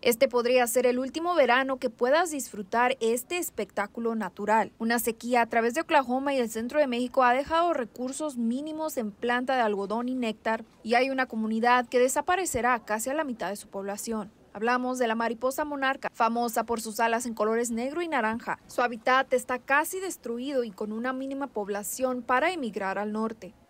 Este podría ser el último verano que puedas disfrutar este espectáculo natural. Una sequía a través de Oklahoma y el centro de México ha dejado recursos mínimos en planta de algodón y néctar, y hay una comunidad que desaparecerá casi a la mitad de su población. Hablamos de la mariposa monarca, famosa por sus alas en colores negro y naranja. Su hábitat está casi destruido y con una mínima población para emigrar al norte.